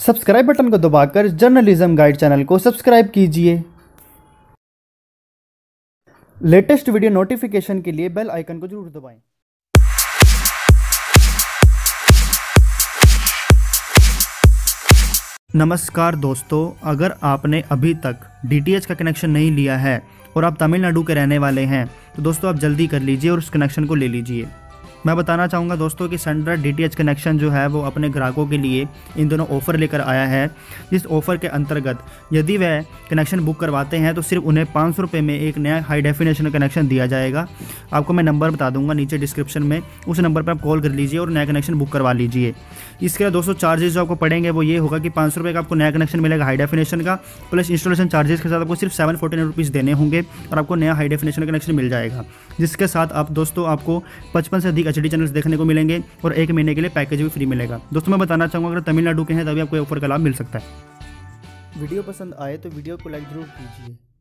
Subscribe button को दबाकर journalism guide channel को सब्सक्राइब कीजिए। लेटेस्ट वीडियो नोटिफिकेशन के लिए बेल आइकन को जरूर दबाएं। नमस्कार दोस्तों, अगर आपने अभी तक DTH का कनेक्शन नहीं लिया है और आप तमिलनाडु के रहने वाले हैं तो दोस्तों आप जल्दी कर लीजिए और उस कनेक्शन को ले लीजिए। मैं बताना चाहूँगा दोस्तों कि सन डायरेक्ट DTH कनेक्शन जो है वो अपने ग्राहकों के लिए इन दोनों ऑफ़र लेकर आया है। जिस ऑफ़र के अंतर्गत यदि वह कनेक्शन बुक करवाते हैं तो सिर्फ उन्हें 500 रुपये में एक नया हाई डेफिनेशन कनेक्शन दिया जाएगा। आपको मैं नंबर बता दूंगा नीचे डिस्क्रिप्शन में, उस नंबर पर आप कॉल कर लीजिए और नया कनेक्शन बुक करवा लीजिए। इसके दोस्तों चार्जेस जो आपको पड़ेंगे वो ये होगा कि 500 रुपये का आपको नया कनेक्शन मिलेगा हाई डेफिनेशन का, प्लस इंस्टॉलेशन चार्जेस के साथ आपको सिर्फ 749 रुपीज़ देने होंगे और आपको नया हाई डेफिनेशन कनेक्शन मिल जाएगा। जिसके साथ आप दोस्तों आपको 55 से अधिक HD चैनल्स देखने को मिलेंगे और 1 महीने के लिए पैकेज भी फ्री मिलेगा। दोस्तों मैं बताना चाहूँगा अगर तमिलनाडु के हैं तभी आपको ऑफर का लाभ मिल सकता है। वीडियो पसंद आए तो वीडियो को लाइक जरूर कीजिए।